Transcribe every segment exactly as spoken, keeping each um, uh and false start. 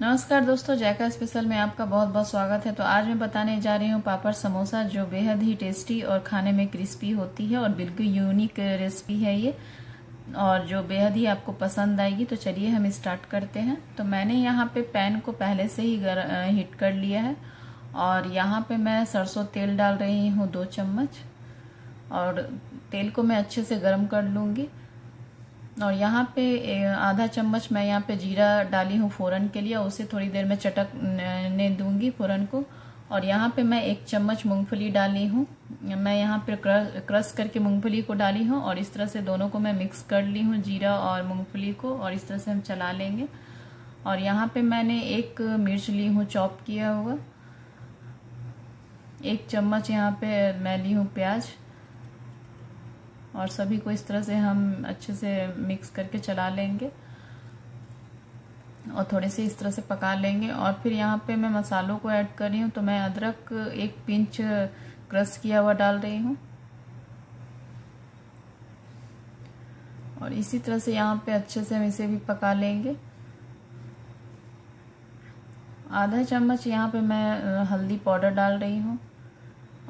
नमस्कार दोस्तों, जायका स्पेशल में आपका बहुत बहुत स्वागत है। तो आज मैं बताने जा रही हूँ पापड़ समोसा, जो बेहद ही टेस्टी और खाने में क्रिस्पी होती है और बिल्कुल यूनिक रेसिपी है ये, और जो बेहद ही आपको पसंद आएगी। तो चलिए हम स्टार्ट करते हैं। तो मैंने यहाँ पे पैन को पहले से ही हीट कर लिया है और यहाँ पे मैं सरसों तेल डाल रही हूँ दो चम्मच, और तेल को मैं अच्छे से गर्म कर लूँगी। और यहाँ पे आधा चम्मच मैं यहाँ पे जीरा डाली हूँ फोरन के लिए, उसे थोड़ी देर में चटकने दूंगी फोरन को। और यहाँ पे मैं एक चम्मच मूंगफली डाली हूँ, मैं यहाँ पे क्रश करके मूंगफली को डाली हूँ। और इस तरह से दोनों को मैं मिक्स कर ली हूँ, जीरा और मूंगफली को, और इस तरह से हम चला लेंगे। और यहाँ पे मैंने एक मिर्च ली हूँ चॉप किया हुआ, एक चम्मच यहाँ पे मैं ली हूँ प्याज, और सभी को इस तरह से हम अच्छे से मिक्स करके चला लेंगे और थोड़े से इस तरह से पका लेंगे। और फिर यहाँ पे मैं मसालों को ऐड कर रही हूँ। तो मैं अदरक एक पिंच क्रश किया हुआ डाल रही हूँ, और इसी तरह से यहाँ पे अच्छे से हम इसे भी पका लेंगे। आधा चम्मच यहाँ पे मैं हल्दी पाउडर डाल रही हूँ,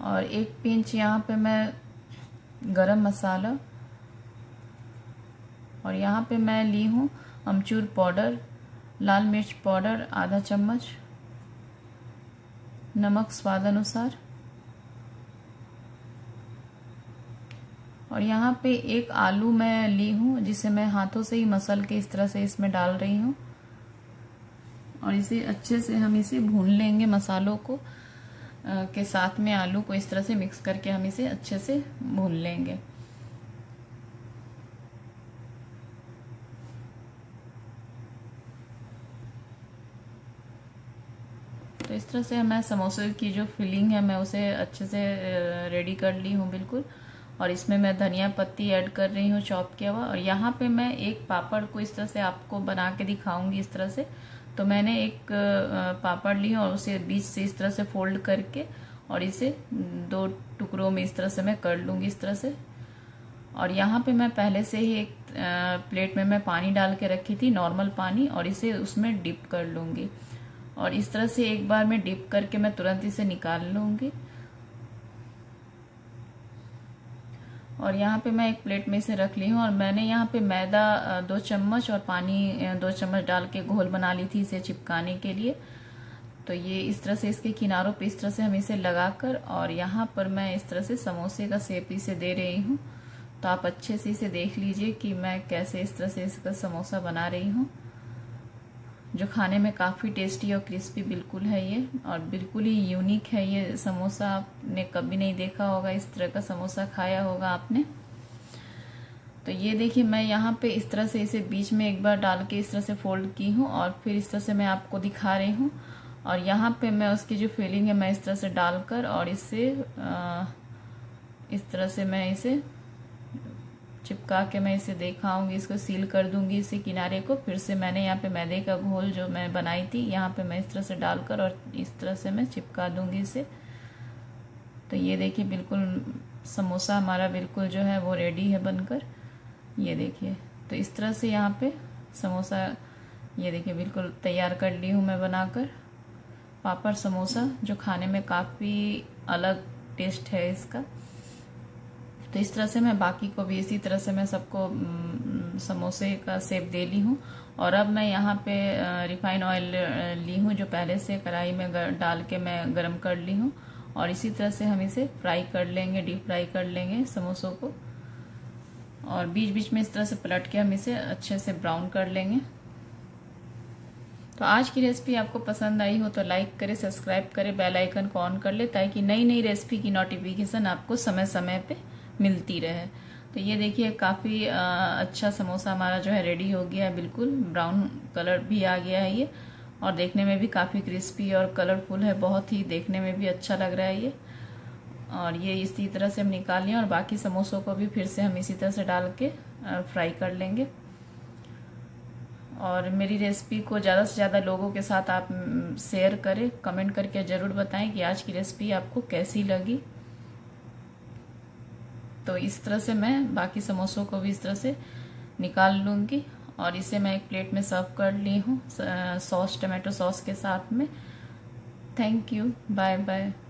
और एक पिंच यहाँ पे मैं गरम मसाला, और यहाँ पे मैं ली हूँ अमचूर पाउडर, लाल मिर्च पाउडर आधा चम्मच, नमक स्वाद अनुसार, और यहाँ पे एक आलू मैं ली हूँ जिसे मैं हाथों से ही मसल के इस तरह से इसमें डाल रही हूँ। और इसे अच्छे से हम इसे भून लेंगे मसालों को के साथ में, आलू को इस तरह से मिक्स करके हम इसे अच्छे से भून लेंगे। तो इस तरह से मैं समोसे की जो फिलिंग है मैं उसे अच्छे से रेडी कर ली हूँ बिल्कुल। और इसमें मैं धनिया पत्ती ऐड कर रही हूँ चॉप किया हुआ। और यहाँ पे मैं एक पापड़ को इस तरह से आपको बना के दिखाऊंगी इस तरह से। तो मैंने एक पापड़ ली और उसे बीच से इस तरह से फोल्ड करके और इसे दो टुकड़ों में इस तरह से मैं कर लूँगी इस तरह से। और यहाँ पे मैं पहले से ही एक प्लेट में मैं पानी डाल के रखी थी, नॉर्मल पानी, और इसे उसमें डिप कर लूँगी। और इस तरह से एक बार में डिप करके मैं तुरंत इसे निकाल लूँगी। और यहाँ पे मैं एक प्लेट में इसे रख ली हूँ। और मैंने यहाँ पे मैदा दो चम्मच और पानी दो चम्मच डाल के घोल बना ली थी इसे चिपकाने के लिए। तो ये इस तरह से इसके किनारों पे इस तरह से हम इसे लगा कर, और यहाँ पर मैं इस तरह से समोसे का शेप इसे दे रही हूँ। तो आप अच्छे से इसे देख लीजिए कि मैं कैसे इस तरह से इसका समोसा बना रही हूँ, जो खाने में काफ़ी टेस्टी और क्रिस्पी बिल्कुल है ये, और बिल्कुल ही यूनिक है ये समोसा। आपने कभी नहीं देखा होगा, इस तरह का समोसा खाया होगा आपने। तो ये देखिए, मैं यहाँ पे इस तरह से इसे बीच में एक बार डाल के इस तरह से फोल्ड की हूँ, और फिर इस तरह से मैं आपको दिखा रही हूँ। और यहाँ पे मैं उसकी जो फिलिंग है मैं इस तरह से डाल कर, और इससे इस तरह से मैं इसे चिपका के मैं इसे दिखाऊंगी, इसको सील कर दूंगी इसे किनारे को। फिर से मैंने यहाँ पे मैदे का घोल जो मैं बनाई थी यहाँ पे मैं इस तरह से डालकर और इस तरह से मैं चिपका दूंगी इसे। तो ये देखिए, बिल्कुल समोसा हमारा बिल्कुल जो है वो रेडी है बनकर। ये देखिए, तो इस तरह से यहाँ पे समोसा ये देखिए बिल्कुल तैयार कर ली हूँ मैं बनाकर। पापड़ समोसा जो खाने में काफ़ी अलग टेस्ट है इसका। तो इस तरह से मैं बाकी को भी इसी तरह से मैं सबको समोसे का शेप दे ली हूँ। और अब मैं यहाँ पे रिफाइन ऑयल ली हूँ, जो पहले से कढ़ाई में डाल के मैं गरम कर ली हूँ, और इसी तरह से हम इसे फ्राई कर लेंगे, डीप फ्राई कर लेंगे समोसों को। और बीच बीच में इस तरह से पलट के हम इसे अच्छे से ब्राउन कर लेंगे। तो आज की रेसिपी आपको पसंद आई हो तो लाइक करें, सब्सक्राइब करें, बेल आइकन को ऑन कर लें, ताकि नई नई रेसिपी की नोटिफिकेशन आपको समय समय पे मिलती रहे। तो ये देखिए, काफ़ी अच्छा समोसा हमारा जो है रेडी हो गया है, बिल्कुल ब्राउन कलर भी आ गया है ये, और देखने में भी काफ़ी क्रिस्पी और कलरफुल है, बहुत ही देखने में भी अच्छा लग रहा है ये। और ये इसी तरह से हम निकाल लें, और बाकी समोसों को भी फिर से हम इसी तरह से डाल के फ्राई कर लेंगे। और मेरी रेसिपी को ज़्यादा से ज़्यादा लोगों के साथ आप शेयर करें, कमेंट करके ज़रूर बताएं कि आज की रेसिपी आपको कैसी लगी। तो इस तरह से मैं बाकी समोसों को भी इस तरह से निकाल लूँगी, और इसे मैं एक प्लेट में सर्व कर ली हूँ सॉस टमाटो सॉस के साथ में। Thank you, bye bye.